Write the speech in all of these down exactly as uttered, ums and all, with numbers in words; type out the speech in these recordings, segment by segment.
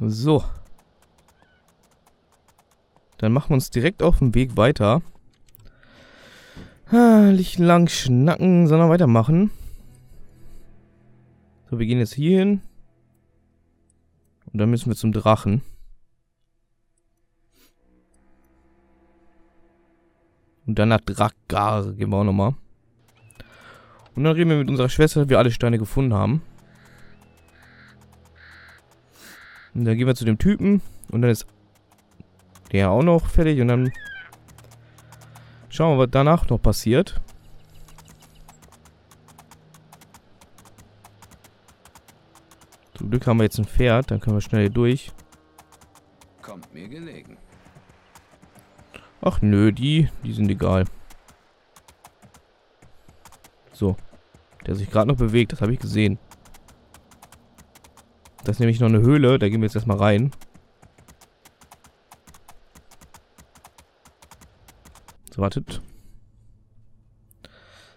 So. Dann machen wir uns direkt auf den Weg weiter. Nicht lang schnacken, sondern weitermachen. So, wir gehen jetzt hier hin. Und dann müssen wir zum Drachen. Und dann nach Drakkar gehen wir auch nochmal. Und dann reden wir mit unserer Schwester, dass wir alle Steine gefunden haben. Und dann gehen wir zu dem Typen. Und dann ist der auch noch fertig. Und dann schauen wir, was danach noch passiert. Zum Glück haben wir jetzt ein Pferd. Dann können wir schnell hier durch. Kommt mir gelegen. Ach nö, die, die sind egal. So. Der hat sich gerade noch bewegt. Das habe ich gesehen. Das ist nämlich noch eine Höhle. Da gehen wir jetzt erstmal rein. So, wartet.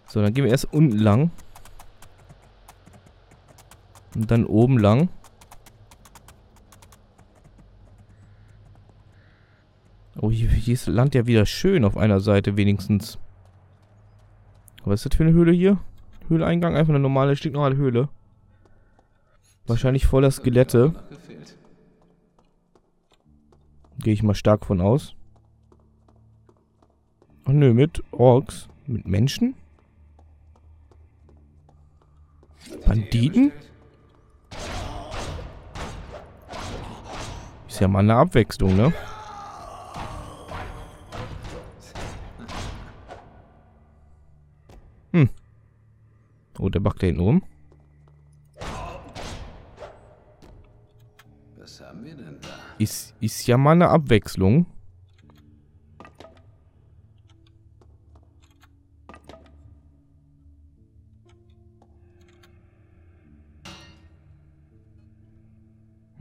So, dann gehen wir erst unten lang. Und dann oben lang. Oh, hier, hier ist das Land ja wieder schön auf einer Seite wenigstens. Was ist das für eine Höhle hier? Höhleingang? Einfach eine normale, stinknormale Höhle. Wahrscheinlich voller Skelette. Gehe ich mal stark von aus. Ach nö, mit Orks. Mit Menschen? Banditen? Ist ja mal eine Abwechslung, ne? Hm. Oh, der backt da hinten rum. Was haben wir denn da? Ist, ist ja mal eine Abwechslung.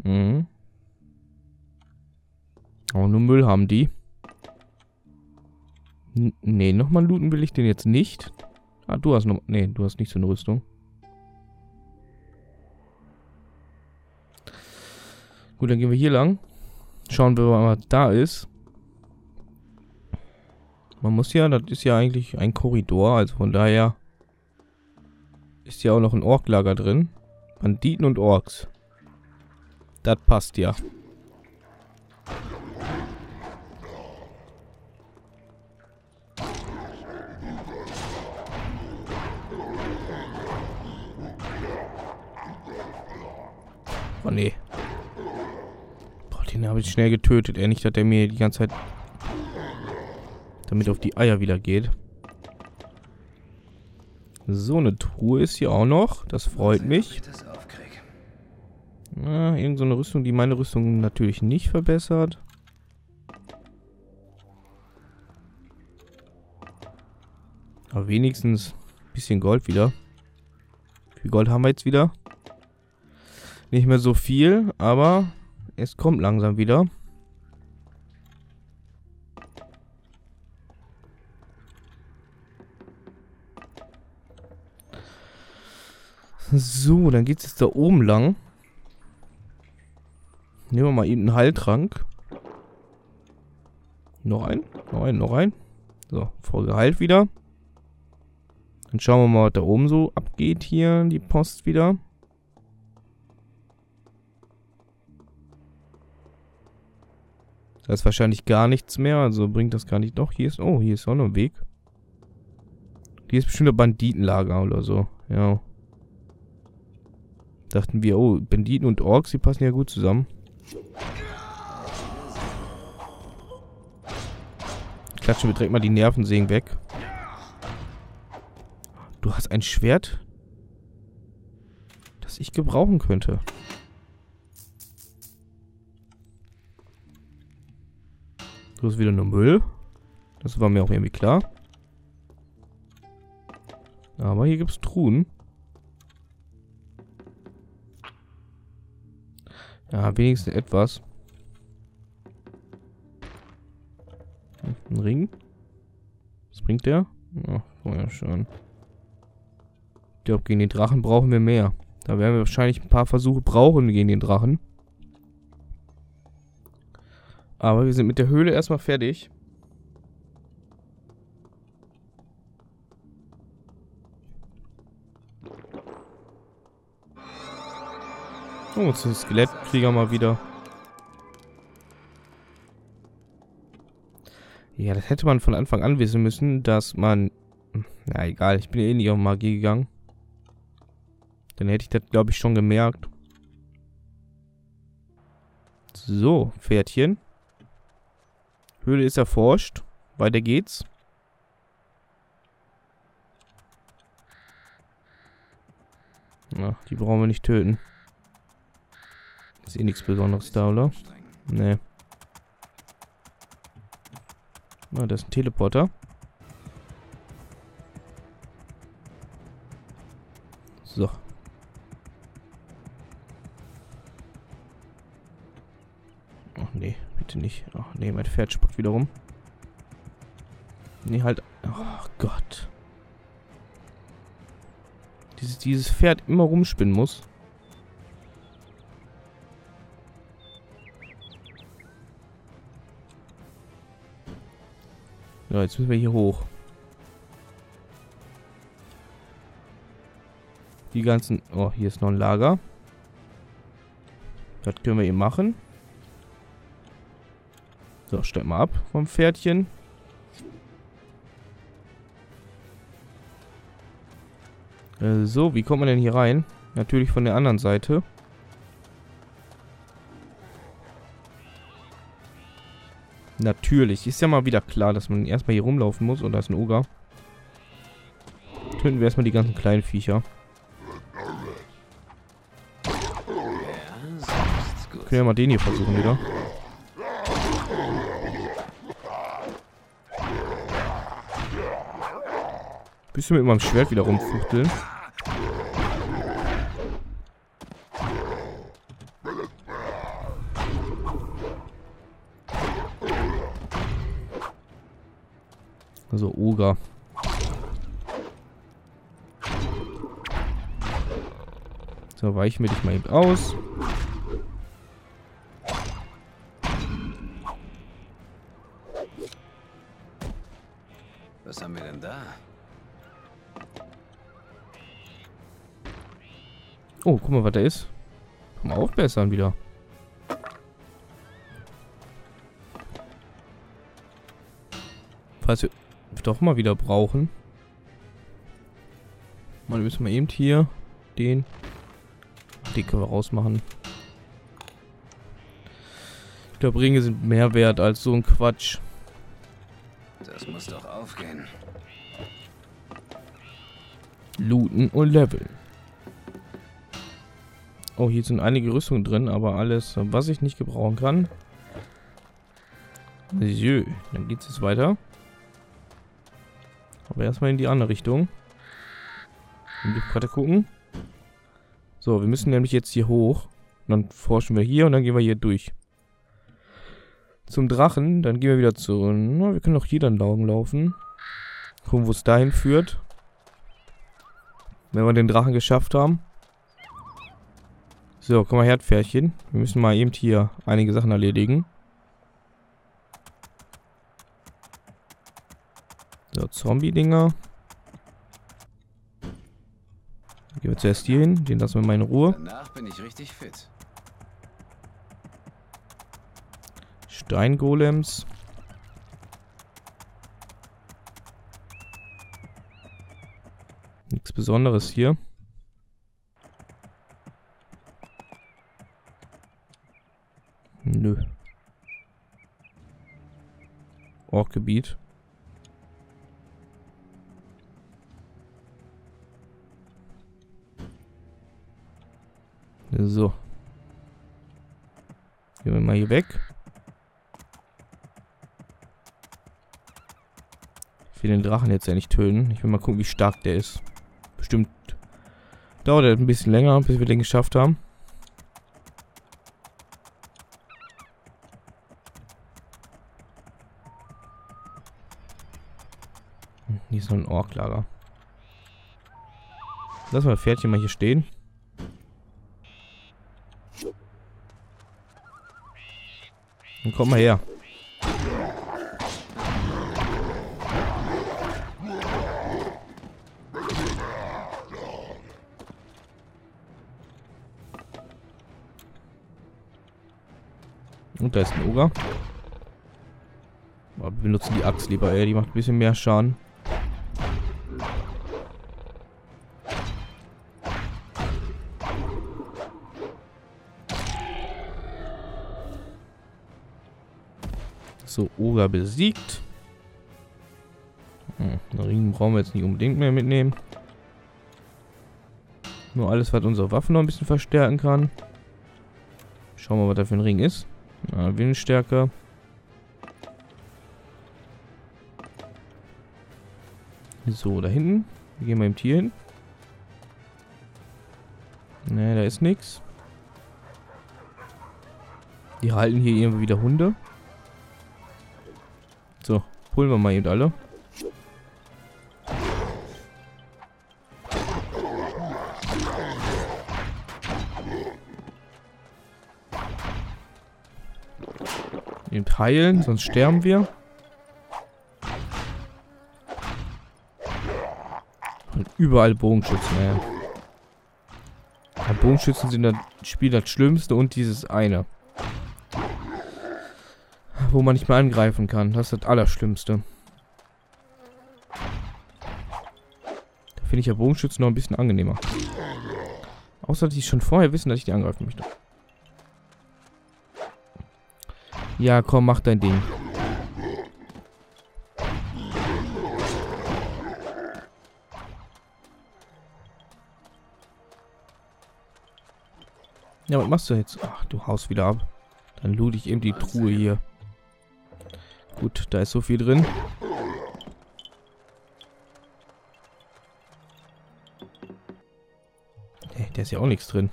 Mhm. Aber nur Müll haben die. N nee, nochmal looten will ich den jetzt nicht. Ah, du hast noch... Nee, du hast nicht so eine Rüstung. Gut, dann gehen wir hier lang. Schauen wir mal, was da ist. Man muss ja... Das ist ja eigentlich ein Korridor. Also von daher... Ist ja auch noch ein Orklager drin. Banditen und Orks. Das passt ja. Oh nee. Boah, den habe ich schnell getötet. Eher nicht, dass der mir die ganze Zeit damit auf die Eier wieder geht. So, eine Truhe ist hier auch noch. Das freut mich. Ah, irgend so eine Rüstung, die meine Rüstung natürlich nicht verbessert. Aber wenigstens ein bisschen Gold wieder. Wie viel Gold haben wir jetzt wieder? Nicht mehr so viel, aber es kommt langsam wieder. So, dann geht es jetzt da oben lang. Nehmen wir mal eben einen Heiltrank. Noch einen, noch einen, noch einen. So, voll geheilt wieder. Dann schauen wir mal, was da oben so abgeht hier, die Post wieder. Da ist wahrscheinlich gar nichts mehr, also bringt das gar nicht. Doch, hier ist... Oh, hier ist auch noch ein Weg. Hier ist bestimmt ein Banditenlager oder so. Ja. Dachten wir, oh, Banditen und Orks, die passen ja gut zusammen. Klatschen wir direkt mal die Nervensägen weg. Du hast ein Schwert, das ich gebrauchen könnte. So ist wieder nur Müll. Das war mir auch irgendwie klar. Aber hier gibt es Truhen. Ja, wenigstens etwas. Ein Ring. Was bringt der? Ach, vorher schon. Ich glaube, gegen den Drachen brauchen wir mehr. Da werden wir wahrscheinlich ein paar Versuche brauchen gegen den Drachen. Aber wir sind mit der Höhle erstmal fertig. Oh, zum Skelettkrieger mal wieder. Ja, das hätte man von Anfang an wissen müssen, dass man... Na egal, ich bin eh nicht auf Magie gegangen. Dann hätte ich das, glaube ich, schon gemerkt. So, Pferdchen. Höhle ist erforscht. Weiter geht's. Na, die brauchen wir nicht töten. Ist eh nichts Besonderes da, oder? Nee. Na, das ist ein Teleporter. So. Ach nee, bitte nicht. Ach nee, mein Pferd spuckt wieder rum. Nee, halt. Ach Gott. Dieses, dieses Pferd immer rumspinnen muss. So, jetzt müssen wir hier hoch. Die ganzen... Oh, hier ist noch ein Lager. Das können wir eben machen. So, steig mal ab vom Pferdchen. Äh, so, wie kommt man denn hier rein? Natürlich von der anderen Seite. Natürlich. Ist ja mal wieder klar, dass man erstmal hier rumlaufen muss. Und da ist ein Oger. Töten wir erstmal die ganzen kleinen Viecher. Können wir mal den hier versuchen wieder. Bisschen mit meinem Schwert wieder rumfuchteln. Also Oger. So, weichen wir dich mal eben aus. Was haben wir denn da? Oh, guck mal, was da ist. Komm mal aufbessern wieder. Falls wir doch mal wieder brauchen. Mal müssen wir eben hier den Dicke rausmachen. Die Ringe sind mehr wert als so ein Quatsch. Das muss doch aufgehen. Looten und Level. Oh, hier sind einige Rüstungen drin, aber alles, was ich nicht gebrauchen kann. So, dann geht's jetzt weiter. Aber erstmal in die andere Richtung. Wir gerade gucken. So, wir müssen nämlich jetzt hier hoch. Und dann forschen wir hier und dann gehen wir hier durch. Zum Drachen, dann gehen wir wieder zu... Na, wir können auch hier dann lang laufen. Gucken, wo es dahin führt. Wenn wir den Drachen geschafft haben. So, komm mal her, Pferdchen. Wir müssen mal eben hier einige Sachen erledigen. So, Zombie-Dinger. Gehen wir zuerst hier hin. Den lassen wir mal in Ruhe. Danach bin ich richtig fit. Steingolems. Nichts Besonderes hier. Nö. Orkgebiet. So. Gehen wir mal hier weg. Ich will den Drachen jetzt ja nicht töten. Ich will mal gucken, wie stark der ist. Bestimmt dauert er ein bisschen länger, bis wir den geschafft haben. Hm, hier ist noch ein Orklager. Lass mal das Pferdchen mal hier stehen. Dann komm mal her. Und da ist ein Ogre. Aber wir benutzen die Axt lieber, ey. Die macht ein bisschen mehr Schaden. So, Ogre besiegt. Hm, den Ring brauchen wir jetzt nicht unbedingt mehr mitnehmen. Nur alles, was unsere Waffen noch ein bisschen verstärken kann. Schauen wir mal, was da für ein Ring ist. Ja, Windstärke. So, da hinten. Wir gehen mal im Tier hin. Ne, da ist nichts. Die halten hier irgendwie wieder Hunde. So, holen wir mal eben alle. Eben heilen, sonst sterben wir. Und überall Bogenschützen, ey. Ja, Bogenschützen sind das Spiel das Schlimmste und dieses eine. Wo man nicht mehr angreifen kann. Das ist das Allerschlimmste. Da finde ich ja Bogenschützen noch ein bisschen angenehmer. Außer, dass die schon vorher wissen, dass ich die angreifen möchte. Ja, komm, mach dein Ding. Ja, was machst du jetzt? Ach, du haust wieder ab. Dann loot ich eben die Truhe hier. Gut, da ist so viel drin. Hey, da ist ja auch nichts drin.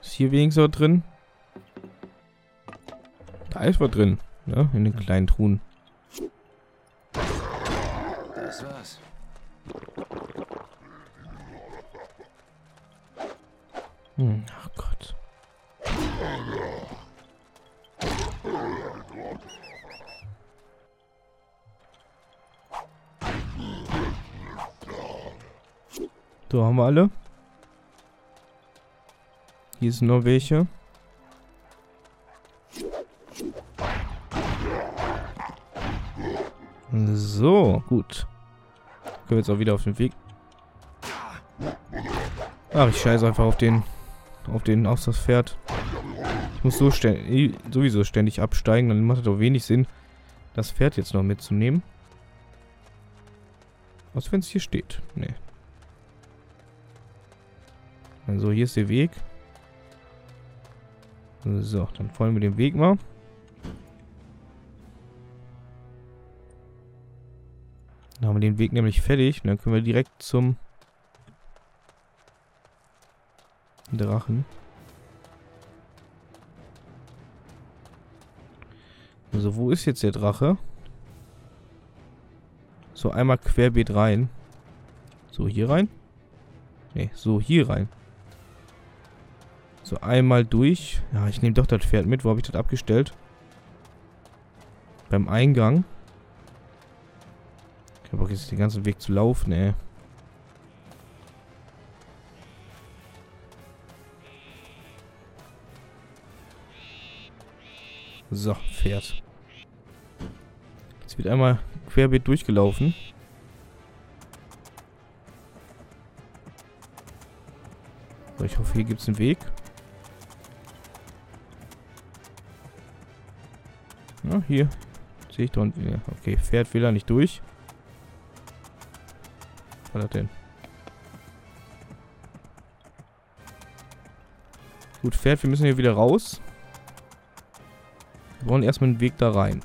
Ist hier wenigstens was drin? Da ist was drin, ne? In den kleinen Truhen. Das war's. Hm, oh Gott. So, haben wir alle. Hier sind noch welche. So, gut. Können wir jetzt auch wieder auf den Weg. Ach, ich scheiße einfach auf den, auf den, auf das Pferd. Ich muss so ständig, sowieso ständig absteigen, dann macht es doch wenig Sinn, das Pferd jetzt noch mitzunehmen. Was, wenn es hier steht? Nee. Also, hier ist der Weg. So, dann folgen wir dem Weg mal. Dann haben wir den Weg nämlich fertig und dann können wir direkt zum Drachen. Also, wo ist jetzt der Drache? So, einmal querbeet rein. So, hier rein? Ne, so, hier rein. So, einmal durch. Ja, ich nehme doch das Pferd mit. Wo habe ich das abgestellt? Beim Eingang. Ich habe auch jetzt den ganzen Weg zu laufen, ey. So, Pferd. Jetzt wird einmal querbeet durchgelaufen. So, ich hoffe, hier gibt es einen Weg. Na, hier. Sehe ich da unten. Okay, Pferd will er nicht durch. Was war das denn? Gut, Pferd, wir müssen hier wieder raus. Wir brauchen erstmal einen Weg da rein.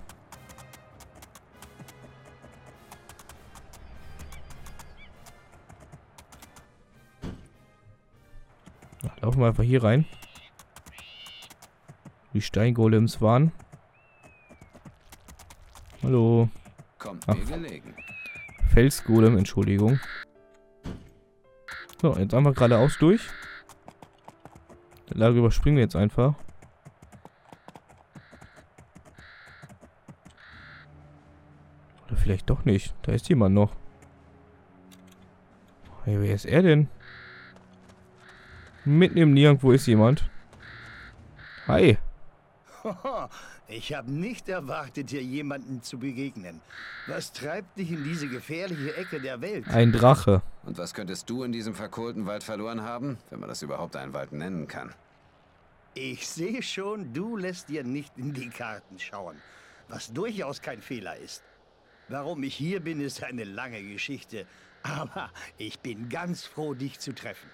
Na, laufen wir einfach hier rein. Die Steingolems waren. Hallo. Kommt mir gelegen. Felsgolem, Entschuldigung. So, jetzt einfach geradeaus durch. Die Lage überspringen wir jetzt einfach. Oder vielleicht doch nicht. Da ist jemand noch. Hey, wer ist er denn? Mitten im Nirgendwo ist jemand. Hi. Ich habe nicht erwartet, hier jemanden zu begegnen. Was treibt dich in diese gefährliche Ecke der Welt? Ein Drache. Und was könntest du in diesem verkohlten Wald verloren haben, wenn man das überhaupt einen Wald nennen kann? Ich sehe schon, du lässt dir nicht in die Karten schauen, was durchaus kein Fehler ist. Warum ich hier bin, ist eine lange Geschichte, aber ich bin ganz froh, dich zu treffen.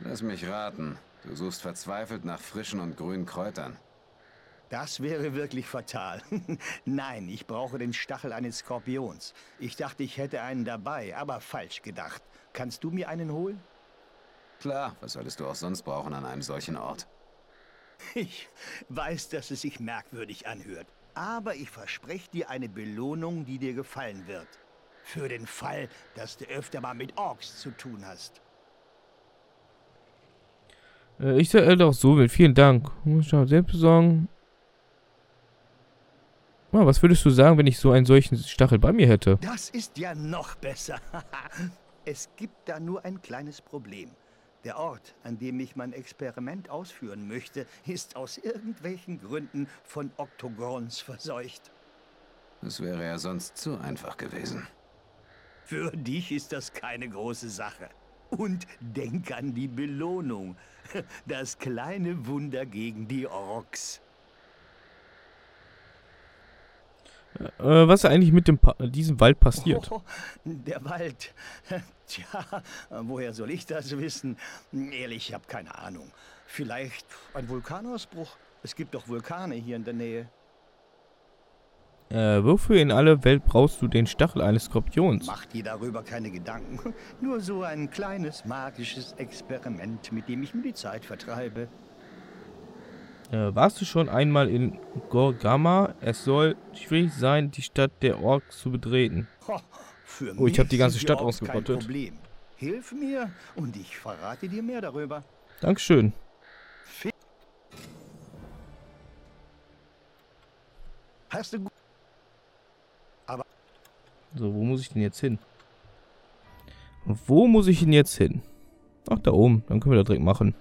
Lass mich raten. Du suchst verzweifelt nach frischen und grünen Kräutern. Das wäre wirklich fatal. Nein, ich brauche den Stachel eines Skorpions. Ich dachte, ich hätte einen dabei, aber falsch gedacht. Kannst du mir einen holen? Klar, was solltest du auch sonst brauchen an einem solchen Ort? Ich weiß, dass es sich merkwürdig anhört, aber ich verspreche dir eine Belohnung, die dir gefallen wird. Für den Fall, dass du öfter mal mit Orks zu tun hast. Ich soll Elder auch so will. Vielen Dank. Muss ich auch selbst besorgen. Ah, was würdest du sagen, wenn ich so einen solchen Stachel bei mir hätte? Das ist ja noch besser. Es gibt da nur ein kleines Problem. Der Ort, an dem ich mein Experiment ausführen möchte, ist aus irgendwelchen Gründen von Oktogons verseucht. Das wäre ja sonst zu einfach gewesen. Für dich ist das keine große Sache. Und denk an die Belohnung. Das kleine Wunder gegen die Orks. Äh, was ist eigentlich mit dem pa diesem Wald passiert? Oh, der Wald. Tja, woher soll ich das wissen? Ehrlich, ich habe keine Ahnung. Vielleicht ein Vulkanausbruch? Es gibt doch Vulkane hier in der Nähe. Äh, wofür in aller Welt brauchst du den Stachel eines Skorpions? Mach dir darüber keine Gedanken. Nur so ein kleines magisches Experiment, mit dem ich mir die Zeit vertreibe. Äh, warst du schon einmal in Gorgama? Es soll schwierig sein, die Stadt der Orks zu betreten. Ho, für oh, ich habe die ganze Stadt ausgerottet. Hilf mir und ich verrate dir mehr darüber. Dankeschön. Hast du gut. So, wo muss ich denn jetzt hin? Wo muss ich denn jetzt hin? Ach, da oben. Dann können wir das direkt machen.